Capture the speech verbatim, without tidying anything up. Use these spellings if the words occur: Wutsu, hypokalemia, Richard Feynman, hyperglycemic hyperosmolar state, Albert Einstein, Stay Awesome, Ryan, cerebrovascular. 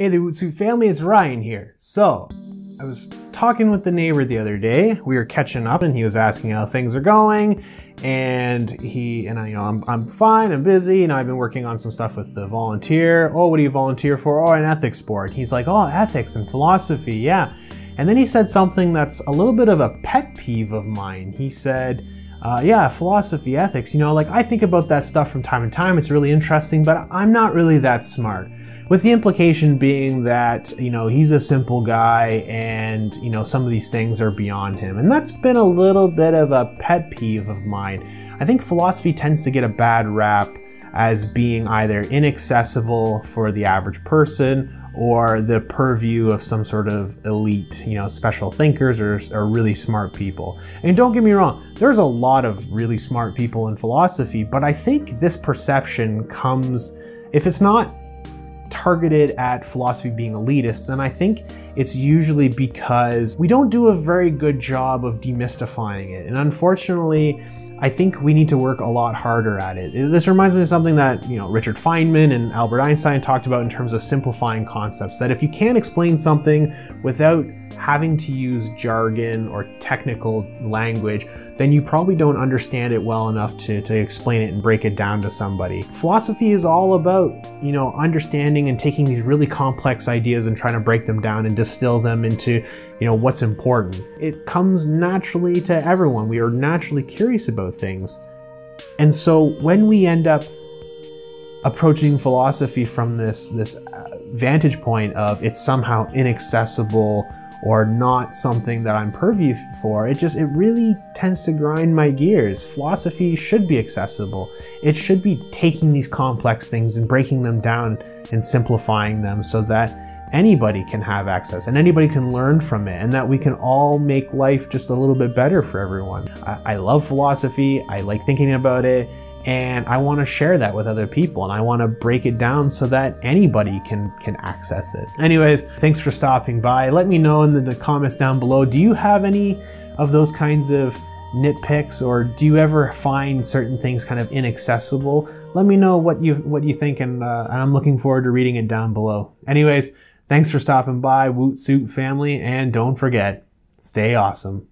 Hey there, Wutsu family, it's Ryan here. So, I was talking with the neighbor the other day. We were catching up and he was asking how things are going. And he, and I, you know, I'm, I'm fine, I'm busy. You know, I've been working on some stuff with the volunteer. Oh, what do you volunteer for? Oh, an ethics board. He's like, oh, ethics and philosophy, yeah. And then he said something that's a little bit of a pet peeve of mine. He said, Uh, yeah, philosophy, ethics, you know, like I think about that stuff from time to time. It's really interesting, but I'm not really that smart. With the implication being that, you know, he's a simple guy and, you know, some of these things are beyond him. And that's been a little bit of a pet peeve of mine. I think philosophy tends to get a bad rap as being either inaccessible for the average person or the purview of some sort of elite, you know, special thinkers or, or really smart people. And don't get me wrong, there's a lot of really smart people in philosophy, but I think this perception comes, if it's not targeted at philosophy being elitist, then I think it's usually because we don't do a very good job of demystifying it. And unfortunately, I think we need to work a lot harder at it. This reminds me of something that, you know, Richard Feynman and Albert Einstein talked about in terms of simplifying concepts, that if you can't explain something without having to use jargon or technical language, then you probably don't understand it well enough to, to explain it and break it down to somebody. Philosophy is all about, you know, understanding and taking these really complex ideas and trying to break them down and distill them into, you know, what's important. It comes naturally to everyone. We are naturally curious about things. And so when we end up approaching philosophy from this this vantage point of it's somehow inaccessible or not something that I'm purview for, it just, it really tends to grind my gears. Philosophy should be accessible. It should be taking these complex things and breaking them down and simplifying them so that anybody can have access and anybody can learn from it, and that we can all make life just a little bit better for everyone. I, I love philosophy, I like thinking about it, and I want to share that with other people, and I want to break it down so that anybody can, can access it. Anyways, thanks for stopping by. Let me know in the, the comments down below, do you have any of those kinds of nitpicks, or do you ever find certain things kind of inaccessible? Let me know what you, what you think, and, uh, and I'm looking forward to reading it down below. Anyways, thanks for stopping by, Wutsu family, and don't forget, stay awesome.